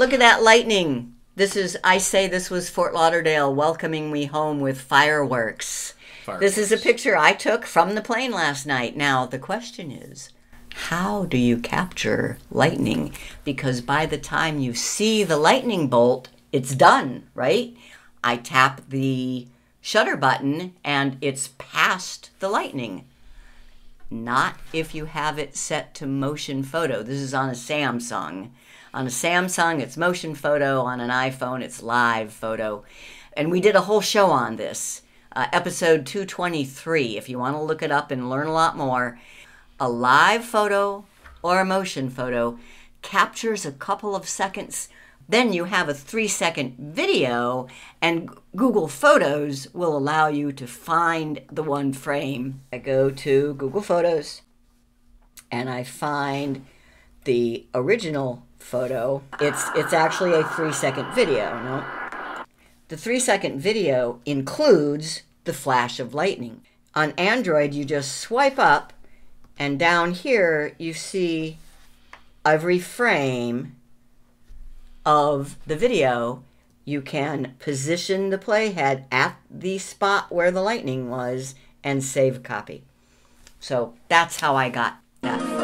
Look at that lightning. This is, I say this was Fort Lauderdale welcoming me home with fireworks. This is a picture I took from the plane last night. Now, the question is, how do you capture lightning? Because by the time you see the lightning bolt, it's done, right? I tap the shutter button and it's past the lightning. Not if you have it set to motion photo. This is on a Samsung. On a Samsung, it's motion photo. On an iPhone, it's live photo. And we did a whole show on this. Episode 223, if you want to look it up and learn a lot more. A live photo or a motion photo captures a couple of seconds. Then you have a 3-second video, and Google Photos will allow you to find the one frame. I go to Google Photos, and I find the original photo. It's actually a 3-second video, no? The 3-second video includes the flash of lightning. On Android, you just swipe up, and down here you see every frame of the video. You can position the playhead at the spot where the lightning was and save a copy. So that's how I got that.